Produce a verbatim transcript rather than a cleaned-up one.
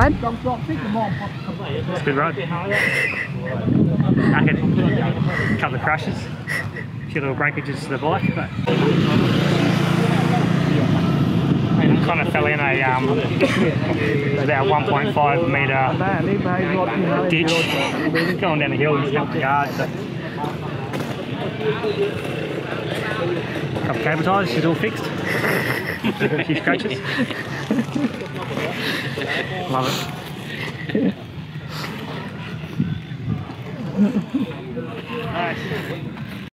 ride? It's a good ride. I had a couple of crashes, a few little breakages to the bike, but I kind of fell in a um, about one point five metre ditch going down the hill. Just got the guard, so. A couple of cable ties, she's all fixed. She scratches. Love it. Nice.